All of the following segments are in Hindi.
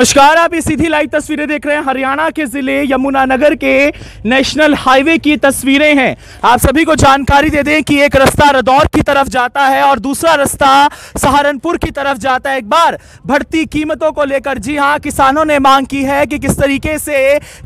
नमस्कार, आप ये सीधी लाइव तस्वीरें देख रहे हैं। हरियाणा के जिले यमुना नगर के नेशनल हाईवे की तस्वीरें हैं। आप सभी को जानकारी दे दें कि एक रास्ता रदौर की तरफ जाता है और दूसरा रास्ता सहारनपुर की तरफ जाता है। एक बार बढ़ती कीमतों को लेकर, जी हां, किसानों ने मांग की है कि किस तरीके से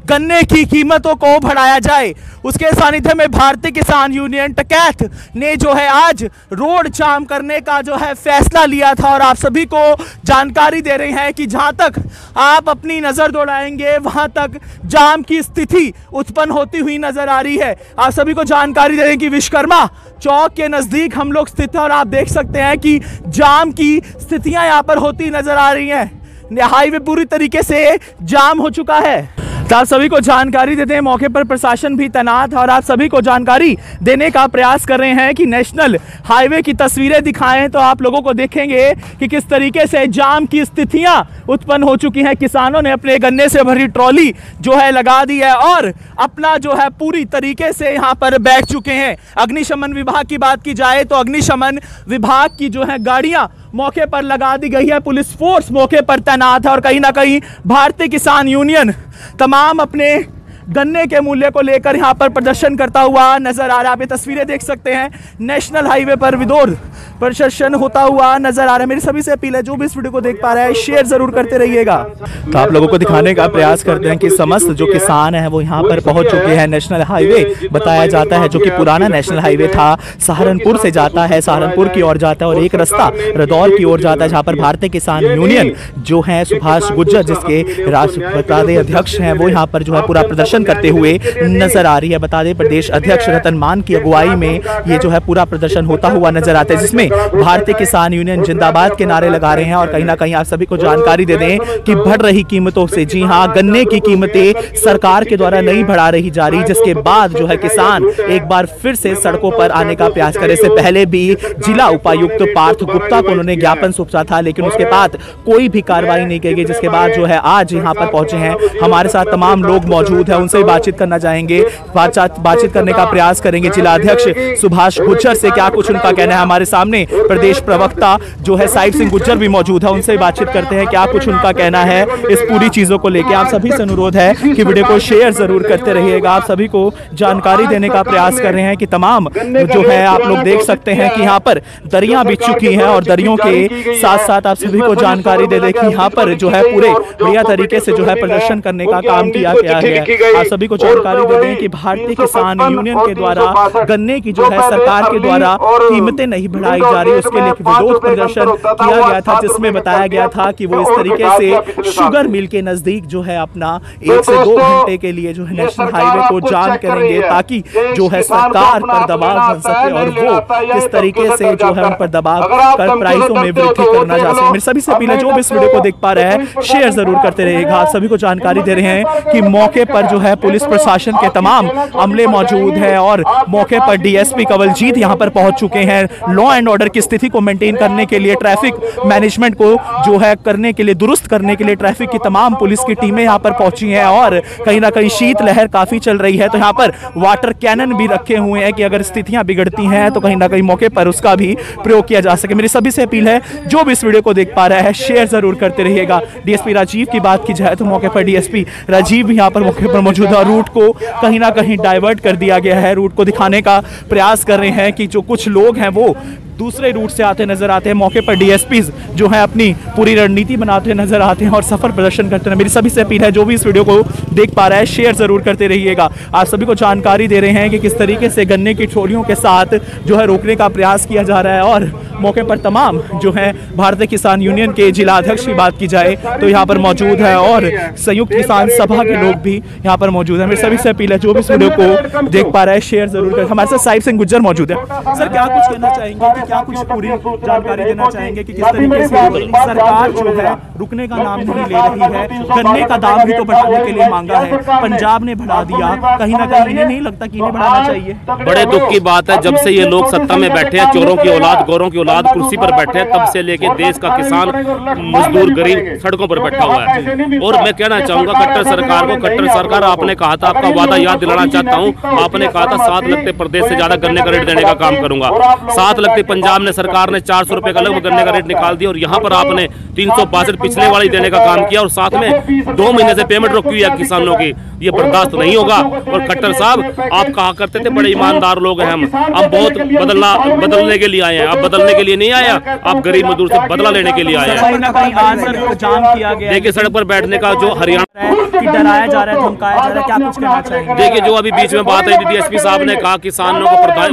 गन्ने की कीमतों को बढ़ाया जाए। उसके सानिध्य में भारतीय किसान यूनियन टकैथ ने जो है आज रोड जाम करने का जो है फैसला लिया था। और आप सभी को जानकारी दे रहे हैं कि जहाँ तक आप अपनी नज़र दौड़ाएंगे वहाँ तक जाम की स्थिति उत्पन्न होती हुई नज़र आ रही है। आप सभी को जानकारी दे दें कि विश्वकर्मा चौक के नज़दीक हम लोग स्थित हैं और आप देख सकते हैं कि जाम की स्थितियाँ यहाँ पर होती नज़र आ रही हैं। हाईवे पूरी तरीके से जाम हो चुका है। तो आप सभी को जानकारी देते हैं, मौके पर प्रशासन भी तैनात है और आप सभी को जानकारी देने का प्रयास कर रहे हैं कि नेशनल हाईवे की तस्वीरें दिखाएं तो आप लोगों को देखेंगे कि किस तरीके से जाम की स्थितियां उत्पन्न हो चुकी हैं। किसानों ने अपने गन्ने से भरी ट्रॉली जो है लगा दी है और अपना जो है पूरी तरीके से यहाँ पर बैठ चुके हैं। अग्निशमन विभाग की बात की जाए तो अग्निशमन विभाग की जो है गाड़ियाँ मौके पर लगा दी गई है। पुलिस फोर्स मौके पर तैनात है और कहीं ना कहीं भारतीय किसान यूनियन तमाम अपने गन्ने के मूल्य को लेकर यहाँ पर प्रदर्शन करता हुआ नजर आ रहा है। आप ये तस्वीरें देख सकते हैं, नेशनल हाईवे पर विरोध प्रदर्शन होता हुआ नजर आ रहा है। मेरी सभी से अपील है, जो भी इस वीडियो को देख पा रहा है शेयर जरूर करते रहिएगा। तो आप लोगों को दिखाने का प्रयास करते हैं कि समस्त जो किसान है वो यहाँ पर पहुँच चुके हैं। नेशनल हाईवे बताया जाता है, जो कि पुराना नेशनल हाईवे था, सहारनपुर से जाता है, सहारनपुर की ओर जाता है और एक रास्ता रदौर की ओर जाता है, जहाँ पर भारतीय किसान यूनियन जो है सुभाष गुर्जर, जिसके राष्ट्रीय अध्यक्ष हैं, वो यहाँ पर जो है पूरा प्रदर्शन करते हुए नजर आ रही है। बता दें, प्रदेश अध्यक्ष रतन मान की अगुवाई में ये जो है पूरा प्रदर्शन होता हुआ नजर आता है, जिसमें भारतीय किसान यूनियन जिंदाबाद के नारे लगा रहे हैं। और कहीं ना कहीं आप सभी को जानकारी दे दें कि बढ़ रही कीमतों से, जी हां, गन्ने की कीमतें सरकार के द्वारा नहीं बढ़ा रही जा रही, जिसके बाद जो है किसान एक बार फिर से सड़कों पर आने का प्रयास करे। इससे पहले भी जिला उपायुक्त पार्थ गुप्ता को उन्होंने ज्ञापन सौंपा था, लेकिन उसके बाद कोई भी कार्रवाई नहीं की गई, जिसके बाद जो है आज यहाँ पर पहुंचे हैं। हमारे साथ तमाम लोग मौजूद हैं, उनसे बातचीत करना चाहेंगे, बातचीत करने का प्रयास करेंगे जिला अध्यक्ष सुभाष गुर्जर से, क्या कुछ उनका कहना है। हमारे सामने प्रदेश प्रवक्ता जो है साई सिंह गुर्जर भी मौजूद है, उनसे बातचीत करते हैं क्या कुछ उनका कहना है इस पूरी चीजों को लेकर। आप सभी से अनुरोध है कि वीडियो को शेयर जरूर करते रहिएगा। आप सभी को जानकारी देने का प्रयास कर रहे हैं कि तमाम जो है आप लोग देख सकते हैं कि यहाँ पर दरियां बिछ चुकी हैं और दरियों के साथ साथ आप सभी को जानकारी दे दें कि यहाँ पर जो है पूरे बढ़िया तरीके से जो है प्रदर्शन करने का काम किया गया है। आप सभी को जानकारी दे दें कि भारतीय किसान यूनियन के द्वारा गन्ने की जो है सरकार के द्वारा कीमतें नहीं बढ़ाई जा रही, उसके लिए विरोध प्रदर्शन किया गया था, जिसमें बताया गया था कि वो इस तरीके से शुगर मिल के नजदीक जो है अपना 1 से 2 घंटे के लिए जो है नेशनल हाईवे को जाम करेंगे, ताकि जो है सरकार पर दबाव बन सके और वो इस तरीके से जो है उन पर दबाव कर प्राइसों में वृद्धि करना चाह सके। मेरी सभी से अपील है, जो भी इस वीडियो को देख पा रहे हैं शेयर जरूर करते रहेगा। आप सभी को जानकारी दे रहे हैं कि मौके पर जो है पुलिस प्रशासन के तमाम अमले मौजूद है और मौके पर डीएसपी कवलजीत यहां पर पहुंच चुके हैं। लॉ एंड ऑर्डर की स्थिति को मेंटेन करने के लिए, ट्रैफिक मैनेजमेंट को जो है करने के लिए, दुरुस्त करने के लिए ट्रैफिक की तमाम पुलिस की टीमें यहां पर पहुंची हैं। और कहीं ना कहीं शीतलहर काफी चल रही है, तो यहां पर वाटर कैनन भी रखे हुए हैं कि अगर स्थितियां बिगड़ती हैं तो कहीं ना कहीं मौके पर उसका भी प्रयोग किया जा सके। मेरी सभी से अपील है, जो भी इस वीडियो को देख पा रहा है शेयर जरूर करते रहिएगा। डीएसपी राजीव की बात की जाए तो मौके पर डीएसपी राजीव भी यहाँ पर मौके पर मौजूदा रूट को कहीं ना कहीं डाइवर्ट कर दिया गया है। रूट को दिखाने का प्रयास कर रहे हैं कि जो कुछ लोग हैं वो दूसरे रूट से आते नजर आते हैं। मौके पर डीएसपीज जो है अपनी पूरी रणनीति बनाते हुए नजर आते हैं और सफर प्रदर्शन करते हैं। मेरी सभी से अपील है, जो भी इस वीडियो को देख पा रहा है शेयर जरूर करते रहिएगा। आप सभी को जानकारी दे रहे हैं कि किस तरीके से गन्ने की ट्रॉलियों के साथ जो है रोकने का प्रयास किया जा रहा है। और मौके पर तमाम जो है भारतीय किसान यूनियन के जिला अध्यक्ष की बात की जाए तो यहाँ पर मौजूद है और संयुक्त किसान सभा के लोग भी यहाँ पर मौजूद है। मेरी सभी से अपील है, जो भी इस वीडियो को देख पा रहा है शेयर जरूर कर। हमारे साथ साई सिंह गुर्जर मौजूद है। सर, क्या कुछ कहना चाहेंगे, क्या कुछ पूरी जानकारी देना चाहेंगे कि किस तरीके से सरकार जो है रुकने का नाम नहीं ले रही है? गन्ने का दाम भी तो बढ़ाने के लिए मांगा है, पंजाब ने बढ़ा दिया, कहीं ना कहीं इन्हें नहीं लगता कि इन्हें बढ़ाना चाहिए। बड़े दुख की बात है, जब से ये लोग सत्ता में बैठे हैं चोरों की औलाद, गोरों की औलाद कुर्सी पर बैठे हैं, तब से लेके देश का किसान, मजदूर, गरीब सड़कों पर बैठा हुआ है। और मैं कहना चाहूँगा कट्टर सरकार को, कट्टर सरकार आपने कहा था, आपका वादा याद दिलाना चाहता हूँ, आपने कहा था 7 लाख प्रदेश से ज्यादा गन्ने का रेट देने का काम करूंगा। 7 लाख पंजाब ने, सरकार ने 400 रुपए का लगभग गन्ने का रेट निकाल दिया और यहाँ पर आपने 362 पिछले वाली देने का काम किया और साथ में 2 महीने से पेमेंट रोकी है किसानों की। ये बर्दाश्त नहीं होगा। और खट्टर साहब आप कहा करते थे बड़े ईमानदार लोग हैं हम, अब बहुत बदलने के लिए आए हैं। आप बदलने के लिए नहीं आए, आप गरीब मजदूर से बदला लेने के लिए आए हैं। देखिए सड़क पर बैठने का जो हरियाणा डराया जा रहा है, धमकाया जा रहा है, क्या कुछ कहना चाहिए? देखिए जो अभी बीच में बात है, डीएसपी साहब ने कहा किसानों को, प्रधान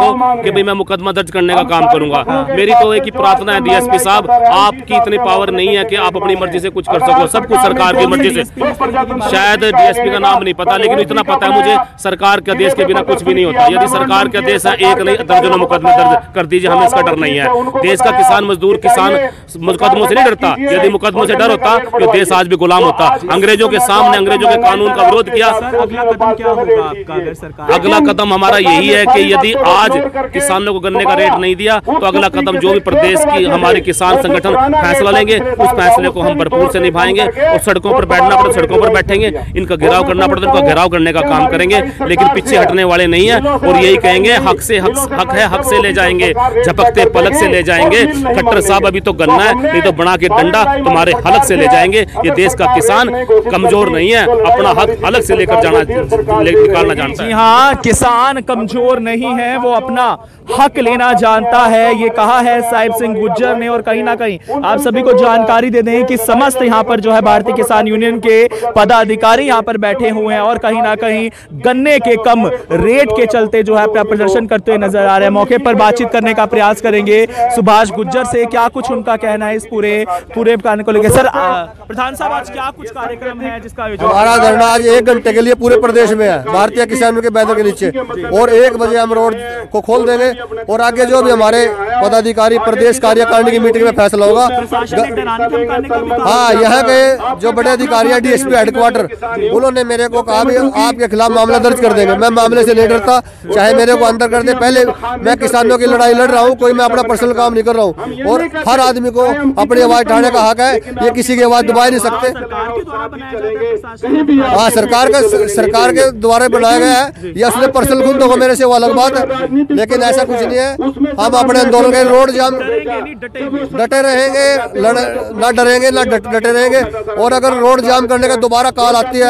को कि भाई मैं मुकदमा दर्ज करने का काम करूंगा। मेरी तो एक ही प्रार्थना है डीएसपी साहब, आपकी इतनी पावर नहीं है कि आप अपनी मर्जी से कुछ कर सको, सब कुछ सरकार की मर्जी से। शायद डीएसपी का नाम नहीं पता, लेकिन इतना पता है मुझे सरकार के आदेश के बिना कुछ भी नहीं होता। यदि सरकार के आदेश है, एक नहीं दर्जनों मुकदमे दर्ज कर दीजिए, हमें इसका डर नहीं है। देश का किसान, मजदूर किसान मुकदमों से नहीं डरता। यदि मुकदमों से डर होता तो देश आज भी गुलाम होता। अंग्रेजों के सामने अंग्रेजों के कानून का विरोध किया। अगला कदम क्या होगा आपका? अगर सरकार, अगला कदम हमारा यही है कि यदि आज किसानों को गन्ने का रेट नहीं दिया तो अगला कदम जो भी प्रदेश की हमारे किसान संगठन फैसला लेंगे, उस फैसले को हम भरपूर से निभाएंगे। और सड़कों पर बैठना पड़े, सड़कों पर बैठेंगे, इनका घेराव करना पड़ता है, इनका घेराव करने का काम करेंगे, लेकिन पीछे हटने वाले नहीं है। और यही कहेंगे हक से हक है, हक से ले जाएंगे, झपकते पलक से ले जाएंगे। खट्टर साहब अभी तो गन्ना है, नहीं तो बना के डंडा तुम्हारे हलक से ले जाएंगे। ये देश का किसान कमजोर नहीं है, अपना हक अलग से लेकर जाना निकालना जानता है। जी हाँ, किसान कमजोर नहीं है, वो अपना हक लेना जानता है, ये कहा है साई सिंह गुर्जर ने। और कहीं ना कहीं आप सभी को जानकारी दे दें कि समस्त यहाँ पर जो है भारतीय किसान यूनियन के पदाधिकारी यहाँ पर बैठे हुए हैं और कहीं ना कहीं गन्ने के कम रेट के चलते जो है प्रदर्शन करते हुए नजर आ रहे हैं। मौके पर बातचीत करने का प्रयास करेंगे सुभाष गुर्जर से, क्या कुछ उनका कहना है इस पूरे कार्य को लेकर। सर प्रधान साहब, आज क्या कुछ कार्यक्रम है जिसका आयोजन? हमारा धरना आज 1 घंटे के लिए पूरे प्रदेश में है, भारतीय किसानों के बैनर के नीचे, और 1 बजे हम रोड को खोल देंगे और आगे जो भी हमारे पदाधिकारी प्रदेश कार्यकारिणी की मीटिंग में फैसला होगा। हाँ, यहाँ के जो बड़े अधिकारी है डीएसपी हेडक्वार्टर, उन्होंने मेरे को कहा आपके खिलाफ मामला दर्ज कर देंगे। मैं मामले से लीडर था, चाहे मेरे को अंदर कर दे। पहले मैं किसानों की लड़ाई लड़ रहा हूँ, कोई मैं अपना पर्सनल काम नहीं कर रहा हूँ। और हर आदमी को अपनी आवाज उठाने का हक है, ये किसी की आवाज दबा नहीं सकते। हाँ, सरकार के द्वारा बनाया गया है, यह उसने पर्सनल खुद होगा, मेरे से वो अलग बात है, लेकिन ऐसा कुछ नहीं है। हम अपने आंदोलन के रोड जाम डटे रहेंगे, ना डरेंगे ना डटे रहेंगे। और अगर रोड जाम करने का दोबारा काल आती है,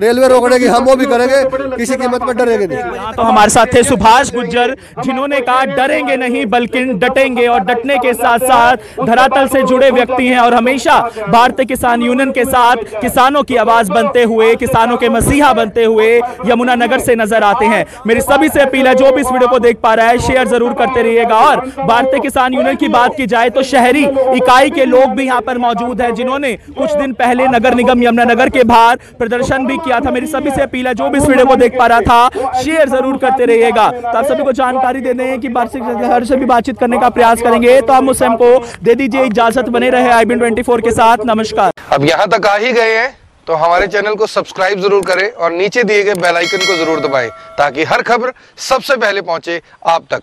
रेलवे रोकने की, हम वो भी करेंगे, किसी कीमत पर डरेंगे नहीं। तो हमारे साथ थे सुभाष गुर्जर, जिन्होंने कहा डरेंगे नहीं बल्कि डटेंगे, और डटने के साथ साथ धरातल से जुड़े व्यक्ति हैं और हमेशा भारतीय किसान यूनियन के साथ किसानों की आवाज बनते हुए, किसानों के मसीहा बनते हुए यमुना नगर से नजर आते हैं। मेरी सभी से अपील है, जो भी इस वीडियो को देख पा रहा है शेयर जरूर करते रहिएगा। और भारतीय किसान यूनियन की बात की जाए तो शहरी इकाई के लोग भी यहां पर मौजूद हैं, जिन्होंने कुछ दिन पहले नगर निगम यमुना नगर के बाहर प्रदर्शन भी किया था। मेरी सभी से अपील है, जो भी इस वीडियो को देख पा रहा था शेयर जरूर करते रहिएगा। तो आप सभी को जानकारी दे दें कि हर से भी बातचीत करने का प्रयास करेंगे, तो आप मुझसे हमको दे दीजिए इजाजत। बने रहे IBN24 के साथ। नमस्कार। अब यहाँ तक आ ही गए हैं तो हमारे चैनल को सब्सक्राइब जरूर करें और नीचे दिए गए बेल आइकन को जरूर दबाएं ताकि हर खबर सबसे पहले पहुंचे आप तक।